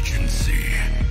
agency.